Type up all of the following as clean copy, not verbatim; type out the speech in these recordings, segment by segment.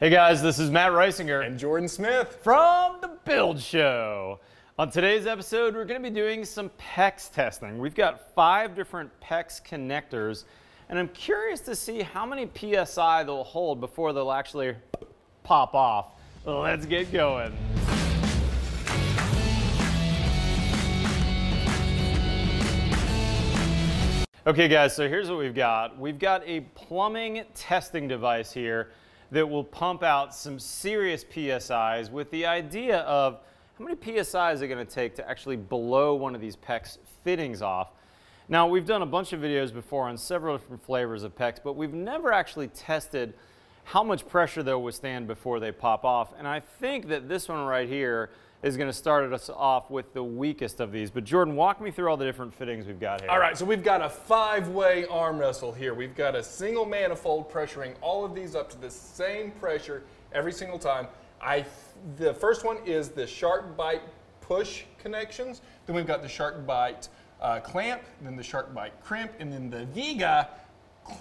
Hey guys, this is Matt Risinger and Jordan Smith from The Build Show. On today's episode, we're going to be doing some PEX testing. We've got 5 different PEX connectors, and I'm curious to see how many PSI they'll hold before they'll actually pop off. Let's get going. Okay guys, so here's what we've got. We've got a plumbing testing device here that will pump out some serious PSIs with the idea of how many PSIs are going to take to actually blow one of these PEX fittings off. Now, we've done a bunch of videos before on several different flavors of PEX, but we've never actually tested how much pressure they'll withstand before they pop off. And I think that this one right here is going to start us off with the weakest of these. But Jordan, walk me through all the different fittings we've got here. All right, so we've got a 5-way arm wrestle here. We've got a single manifold pressuring all of these up to the same pressure every single time. The first one is the Shark Bite push connections. Then we've got the Shark Bite clamp, then the Shark Bite crimp, and then the Viega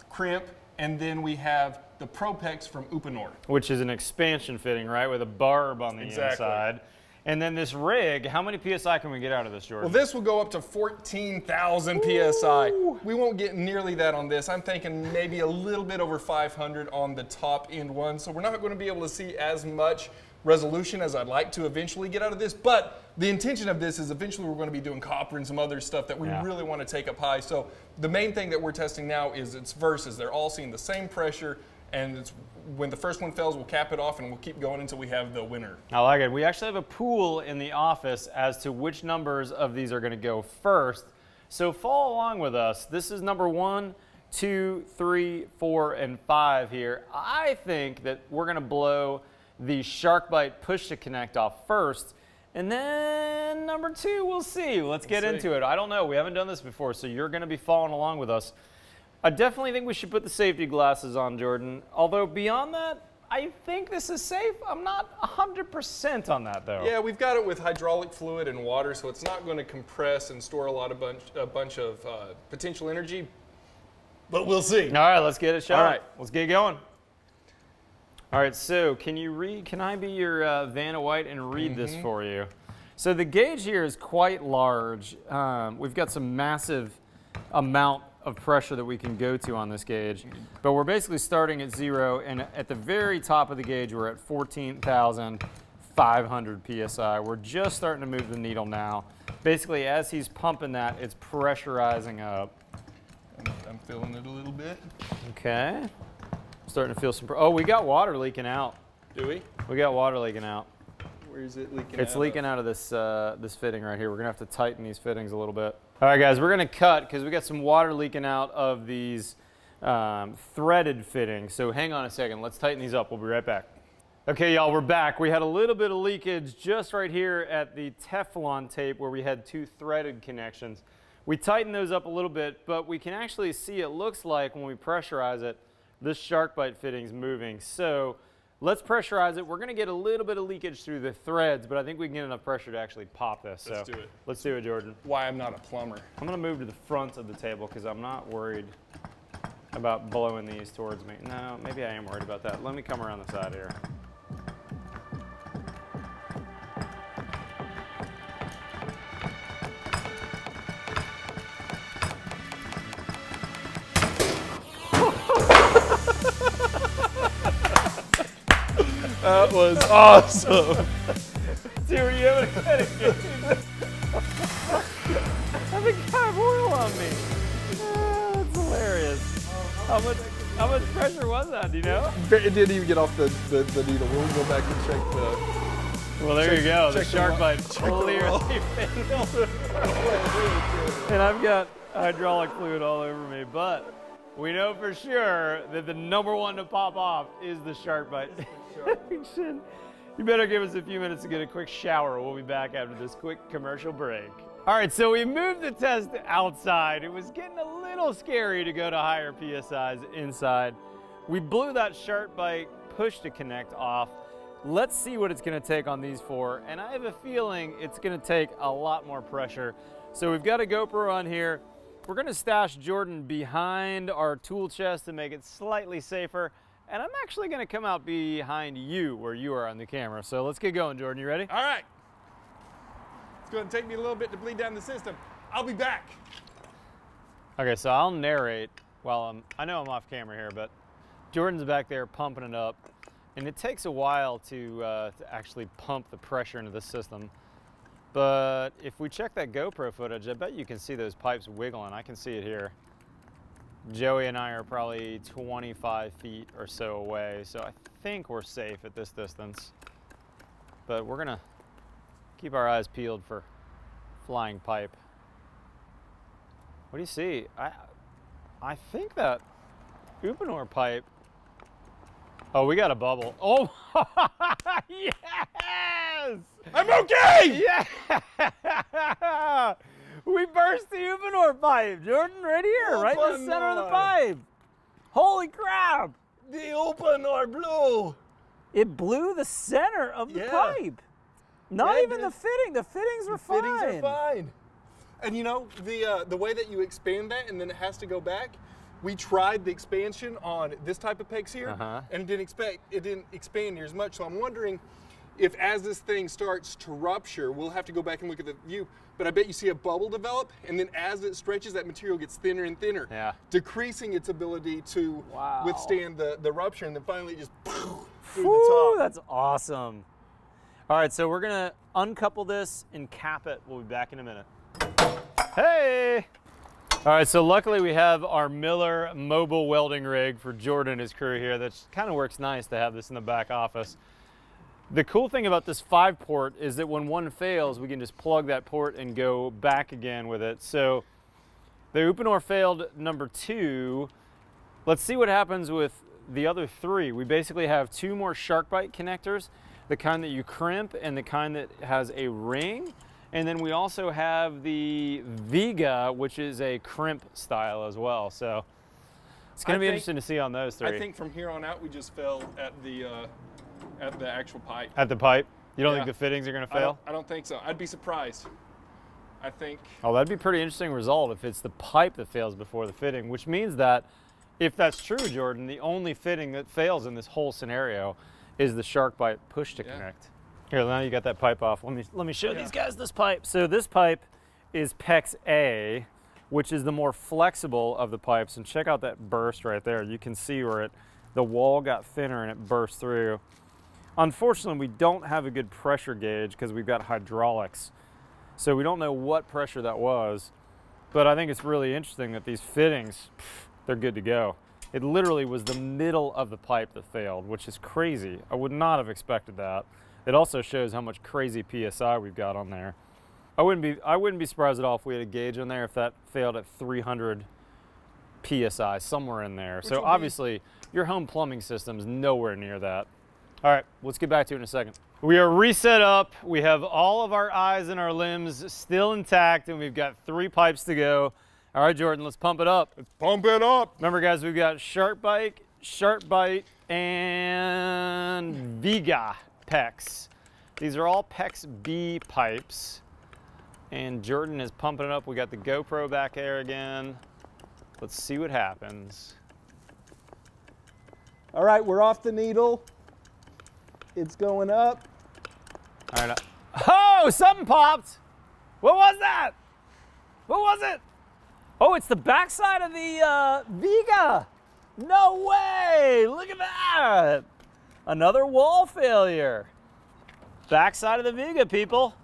crimp, and then we have the Propex from Uponor. Which is an expansion fitting, right, with a barb on the inside. And then this rig, how many PSI can we get out of this, Jordan? Well, this will go up to 14,000 PSI. We won't get nearly that on this. I'm thinking maybe a little bit over 500 on the top end one. So we're not going to be able to see as much resolution as I'd like to eventually get out of this. But the intention of this is eventually we're going to be doing copper and some other stuff that we really want to take up high. So the main thing that we're testing now is it's versus. They're all seeing the same pressure. And it's, when the first one fails, we'll cap it off and we'll keep going until we have the winner. I like it. We actually have a pool in the office as to which numbers of these are going to go first. So follow along with us. This is number 1, 2, 3, 4, and 5 here. I think that we're going to blow the Shark Bite push to connect off first. And then number 2, we'll see. Let's get into it. I don't know. We haven't done this before, so you're going to be following along with us. I definitely think we should put the safety glasses on, Jordan. Although beyond that, I think this is safe. I'm not 100% on that, though. Yeah, we've got it with hydraulic fluid and water, so it's not going to compress and store a bunch of potential energy. But we'll see. All right, let's get it shot. All right, let's get going. All right, so can you read? Can I be your Vanna White and read this for you? So the gauge here is quite large. We've got some massive amount of pressure that we can go to on this gauge, but we're basically starting at 0, and at the very top of the gauge we're at 14,500 psi. We're just starting to move the needle now. Basically, as he's pumping that, it's pressurizing up. I'm feeling it a little bit. Okay, starting to feel some. Oh, we got water leaking out. Do we? We got water leaking out. Where is it leaking out? It's leaking out of this this fitting right here. We're gonna have to tighten these fittings a little bit. All right, guys, we're gonna cut because we got some water leaking out of these threaded fittings. So hang on a second. Let's tighten these up. We'll be right back. Okay, y'all, we're back. We had a little bit of leakage just right here at the Teflon tape where we had 2 threaded connections. We tightened those up a little bit, but we can actually see it looks like when we pressurize it, this Shark Bite fitting's moving. So let's pressurize it. We're going to get a little bit of leakage through the threads, but I think we can get enough pressure to actually pop this. So let's do it. Let's do it, Jordan. Why I'm not a plumber. I'm going to move to the front of the table because I'm not worried about blowing these towards me. No, maybe I am worried about that. Let me come around the side here. That was awesome. Dude, are you having a headache? I think I have oil on me. That's hilarious. How much pressure was that, do you know? It didn't even get off the needle. We'll go back and check the... Well, there you go. The Shark Bite clearly failed. And I've got hydraulic fluid all over me, but we know for sure that the number 1 to pop off is the Shark Bite. You better give us a few minutes to get a quick shower. We'll be back after this quick commercial break. All right, so we moved the test outside. It was getting a little scary to go to higher PSIs inside. We blew that Shark Bite push to connect off. Let's see what it's going to take on these 4, and I have a feeling it's going to take a lot more pressure. So we've got a GoPro on here. We're going to stash Jordan behind our tool chest to make it slightly safer. and I'm actually gonna come out behind you where you are on the camera. So let's get going, Jordan. You ready? All right. It's gonna take me a little bit to bleed down the system. I'll be back. Okay, so I'll narrate while I know I'm off camera here, but Jordan's back there pumping it up. And it takes a while to actually pump the pressure into the system. But if we check that GoPro footage, I bet you can see those pipes wiggling. I can see it here. Joey and I are probably 25 feet or so away, so I think we're safe at this distance. But we're gonna keep our eyes peeled for flying pipe. What do you see? I think that Uponor pipe. Oh, we got a bubble. Oh, yes! I'm okay! Yeah! We burst the Uponor pipe, Jordan, right here, Uponor. Right in the center of the pipe. Holy crap! The Uponor blew. It blew the center of the pipe. Not even the fitting. The fittings were fine. The fittings are fine. And you know, the way that you expand that and then it has to go back, we tried the expansion on this type of PEX here, and it didn't expand near as much. So I'm wondering if as this thing starts to rupture, we'll have to go back and look at the view, but I bet you see a bubble develop, and then as it stretches, that material gets thinner and thinner, decreasing its ability to withstand the rupture, and then finally it just through the top. That's awesome. All right, so we're gonna uncouple this and cap it. We'll be back in a minute. Hey! All right, so luckily we have our Miller mobile welding rig for Jordan and his crew here. That kind of works nice to have this in the back office. The cool thing about this 5-port is that when one fails, we can just plug that port and go back again with it. So the Uponor failed number 2. Let's see what happens with the other 3. We basically have 2 more Shark Bite connectors, the kind that you crimp and the kind that has a ring. And then we also have the Viega, which is a crimp style as well. So it's going to be interesting to see on those 3. I think from here on out, we just fail at the actual pipe. At the pipe? You don't think the fittings are going to fail? I don't think so. I'd be surprised. I think. Oh, that'd be a pretty interesting result if it's the pipe that fails before the fitting, which means that if that's true, Jordan, the only fitting that fails in this whole scenario is the Shark Bite push to connect. Here, now you got that pipe off. Let me show these guys this pipe. So this pipe is PEX A, which is the more flexible of the pipes. And check out that burst right there. You can see where the wall got thinner and it burst through. Unfortunately, we don't have a good pressure gauge because we've got hydraulics. So we don't know what pressure that was. But I think it's really interesting that these fittings, they're good to go. It literally was the middle of the pipe that failed, which is crazy. I would not have expected that. It also shows how much crazy PSI we've got on there. I wouldn't be surprised at all if we had a gauge on there if that failed at 300 PSI, somewhere in there. So obviously, your home plumbing system's nowhere near that. All right, let's get back to it in a second. We are reset up. We have all of our eyes and our limbs still intact, and we've got 3 pipes to go. All right, Jordan, let's pump it up. Let's pump it up. Remember, guys, we've got Shark Bite, and Viega. PEX. These are all PEX B pipes, and Jordan is pumping it up. We got the GoPro back there again. Let's see what happens. All right, we're off the needle. It's going up. All right. Oh, something popped. What was that? What was it? Oh, it's the backside of the Viega. No way! Look at that. Another wall failure. Backside of the Viega, people.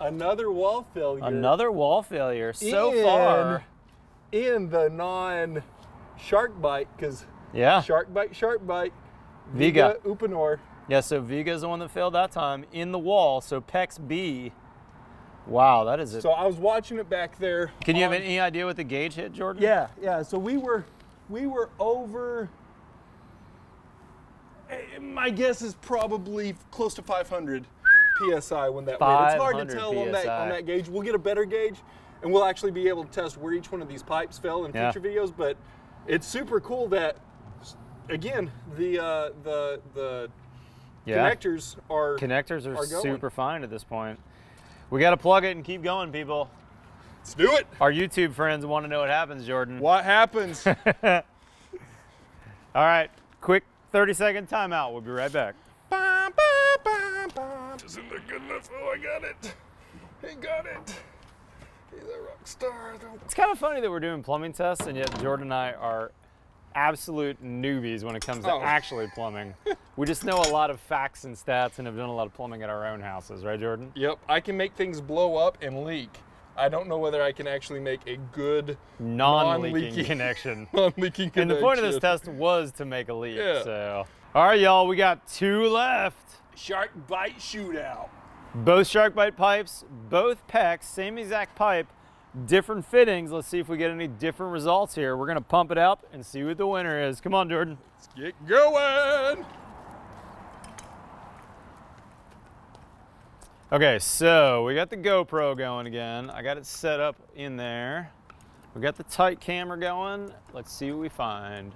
Another wall failure. Another wall failure so far. In the non-Shark Bite, because Shark Bite, Viega, Uponor. Yeah, so Viega's the one that failed that time in the wall, so PEX B. Wow, that is it. So I was watching it back there. Can you have any idea what the gauge hit, Jordan? Yeah, so we were over... My guess is probably close to 500 PSI when that went. It's hard to tell on that gauge. We'll get a better gauge, and we'll actually be able to test where each one of these pipes fell in future videos. But it's super cool that, again, the connectors are super fine at this point. We got to plug it and keep going, people. Let's do it. Our YouTube friends want to know what happens, Jordan. What happens? All right. Quick 30-second timeout. We'll be right back. Doesn't look good enough. Oh, I got it. He got it. He's a rock star. It's kind of funny that we're doing plumbing tests, and yet Jordan and I are absolute newbies when it comes to actually plumbing. We just know a lot of facts and stats and have done a lot of plumbing at our own houses, right, Jordan? Yep. I can make things blow up and leak. I don't know whether I can actually make a good non-leaking connection. Non-leaking connection. And the point of this test was to make a leak. Yeah. So, all right, y'all, we got two left. Shark Bite shootout. Both Shark Bite pipes, both PEX, same exact pipe, different fittings. Let's see if we get any different results here. We're gonna pump it up and see what the winner is. Come on, Jordan. Let's get going. Okay, so we got the GoPro going again. I got it set up in there. We got the tight camera going. Let's see what we find.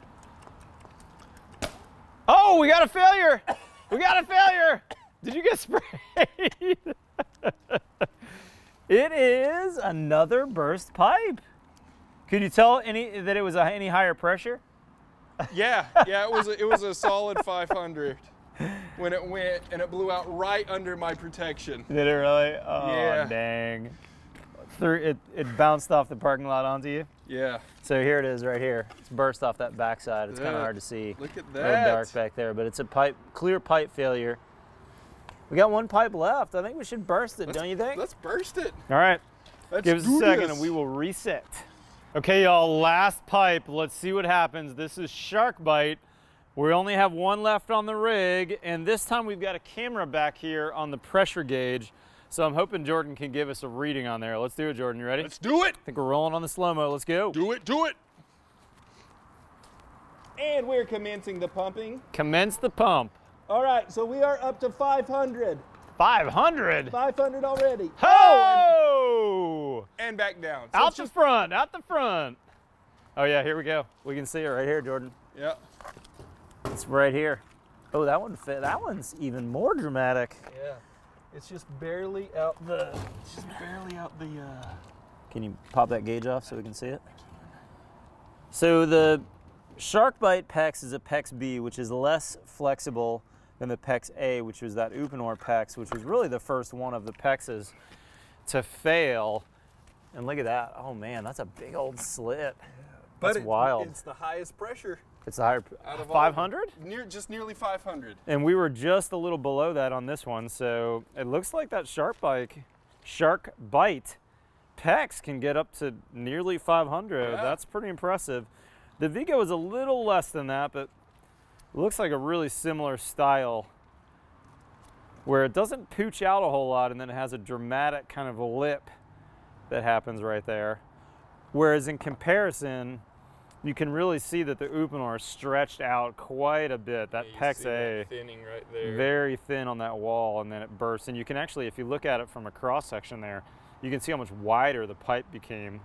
Oh, we got a failure. We got a failure. Did you get sprayed? It is another burst pipe. Could you tell that it was any higher pressure? Yeah, it was a solid 500. When it went, and it blew out right under my protection. Did it really? Oh, yeah. Dang. It bounced off the parking lot onto you? Yeah. So here it is right here. It's burst off that backside. It's kind of hard to see. Look at that. A little dark back there, but it's a clear pipe failure. We got one pipe left. I think we should burst it, don't you think? Let's burst it. All right. Give us a second and we will reset. Okay, y'all, last pipe. Let's see what happens. This is Shark Bite. We only have one left on the rig, and this time we've got a camera back here on the pressure gauge, so I'm hoping Jordan can give us a reading on there. Let's do it, Jordan. You ready? Let's do it! I think we're rolling on the slow-mo. Let's go. Do it, do it! And we're commencing the pumping. Commence the pump. All right, so we are up to 500. 500? 500 already. Oh! And back down. So out the front, out the front. Oh, yeah, here we go. We can see it right here, Jordan. Yep. It's right here. Oh, that one fit. That one's even more dramatic. Yeah, it's just barely out the. It's just barely out the. Can you pop that gauge off so we can see it? I can. So the Shark Bite PEX is a PEX B, which is less flexible than the PEX A, which was that Uponor PEX, which was really the first one of the PEXs to fail. And look at that. Oh man, that's a big old slit. Yeah. That's wild. It's the highest pressure. It's higher, 500? Just nearly 500. And we were just a little below that on this one, so it looks like that Shark Bite PEX can get up to nearly 500. Yeah. That's pretty impressive. The Viega was a little less than that, but it looks like a really similar style where it doesn't pooch out a whole lot and then it has a dramatic kind of a lip that happens right there. Whereas in comparison, you can really see that the Uponor stretched out quite a bit. That PEX A, thinning right there. Very thin on that wall, and then it bursts. And you can actually, if you look at it from a cross section there, you can see how much wider the pipe became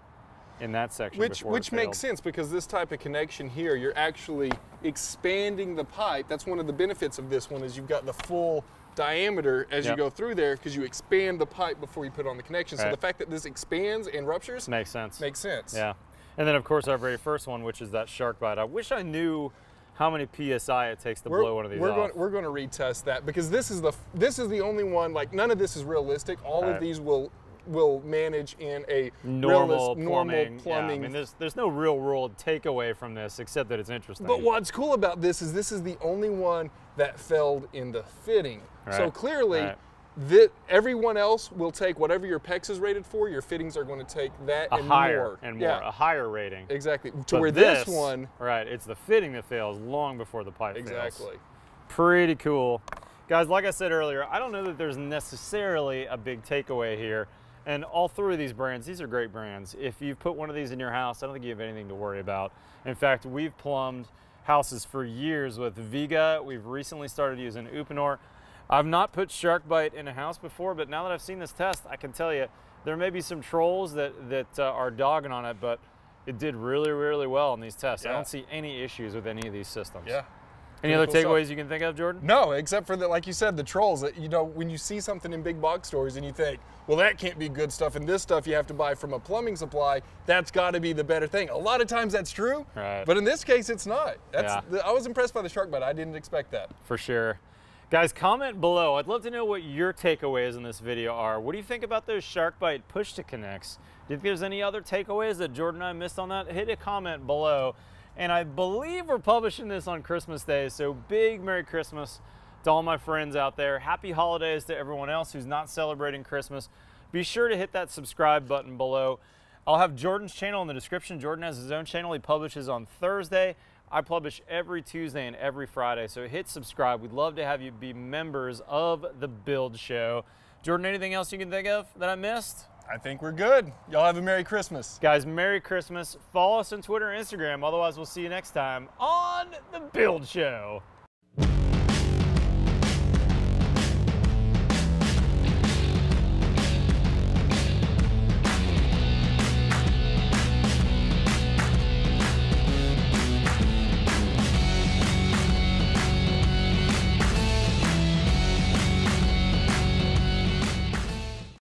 in that section. Which makes sense, because this type of connection here, you're actually expanding the pipe. That's one of the benefits of this one, is you've got the full diameter as you go through there, because you expand the pipe before you put on the connection. Right. So the fact that this expands and ruptures makes sense. Makes sense. Yeah. And then, of course, our very first one, which is that Shark Bite. I wish I knew how many PSI it takes to blow one of these off. We're going to retest that, because this is the only one, like, none of this is realistic. All of these will manage in a normal plumbing. Yeah, I mean, there's no real world takeaway from this, except that it's interesting. But what's cool about this is the only one that failed in the fitting. Right. So clearly, everyone else will take whatever your PEX is rated for. Your fittings are going to take that a higher rating. Exactly. To where this one, it's the fitting that fails long before the pipe fails. Exactly. Pretty cool, guys. Like I said earlier, I don't know that there's necessarily a big takeaway here. And all three of these brands, these are great brands. If you've put one of these in your house, I don't think you have anything to worry about. In fact, we've plumbed houses for years with Viega. We've recently started using Uponor. I've not put Shark Bite in a house before, but now that I've seen this test, I can tell you there may be some trolls that are dogging on it, but it did really, really well in these tests. Yeah. I don't see any issues with any of these systems. Yeah. Any other takeaways you can think of, Jordan? No, except for that, like you said, the trolls. You know, when you see something in big box stores and you think, well, that can't be good stuff, and this stuff you have to buy from a plumbing supply, that's got to be the better thing. A lot of times that's true, right, but in this case, it's not. That's, yeah. I was impressed by the Shark Bite. I didn't expect that. For sure. Guys, comment below. I'd love to know what your takeaways in this video are. What do you think about those Shark Bite push-to-connects? Do you think there's any other takeaways that Jordan and I missed on that? Hit a comment below. And I believe we're publishing this on Christmas Day, so big Merry Christmas to all my friends out there. Happy holidays to everyone else who's not celebrating Christmas. Be sure to hit that subscribe button below. I'll have Jordan's channel in the description. Jordan has his own channel. He publishes on Thursday. I publish every Tuesday and every Friday, so hit subscribe. We'd love to have you be members of The Build Show. Jordan, anything else you can think of that I missed? I think we're good. Y'all have a Merry Christmas. Guys, Merry Christmas. Follow us on Twitter and Instagram. Otherwise, we'll see you next time on The Build Show.